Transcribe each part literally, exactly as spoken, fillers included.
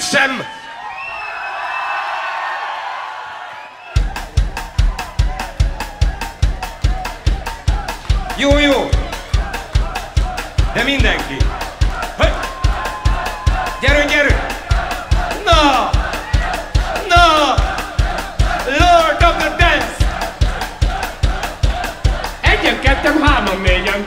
Richem. Jó, jó. De mindenki. Hogy? Gyerünk, gyerünk. Na! Na! Lord of the Dance! Egyen, ketten, hárman, négyen.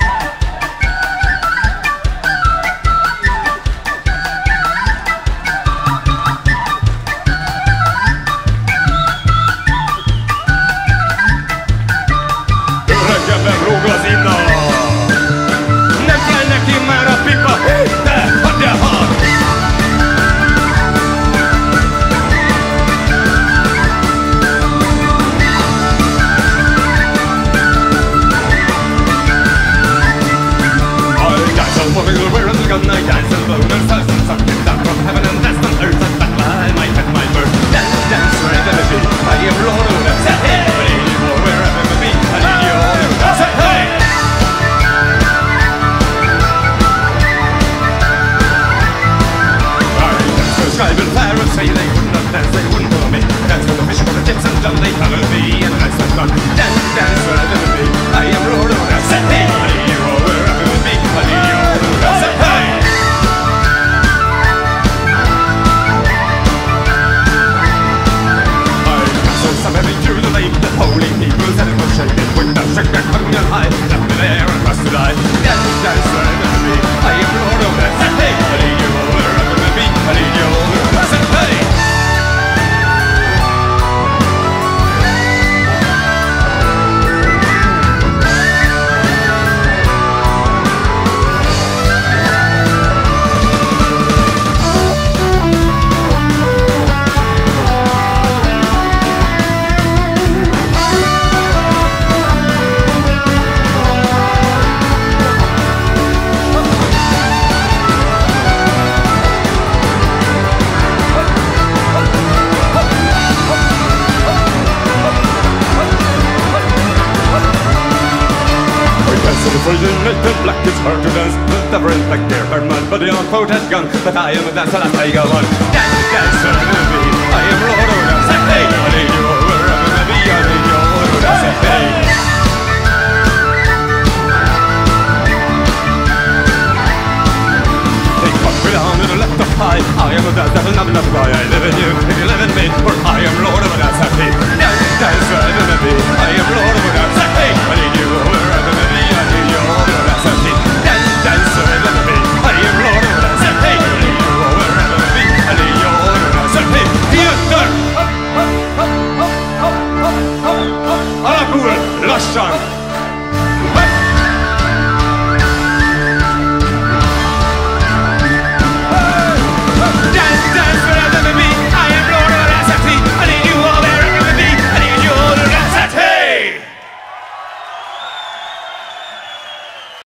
But I am a dancer, I take a one. Dance, dancer, baby. I am Lord of the Dance. Hey, I need you, wherever I be, I need you, Lord of the Dance. Hey. Take one foot down to the left of high. I am a dancer, and I'm not why I live in you. If you live in me, for I am Lord of the Dance. Hey, dance, dancer, baby. I am Lord of the Dance. Hey, I need you, wherever I be, I need you, Lord of the Dance. Hey, dance, dancer, baby. I am Lord of the Dance. Alakul, lassan!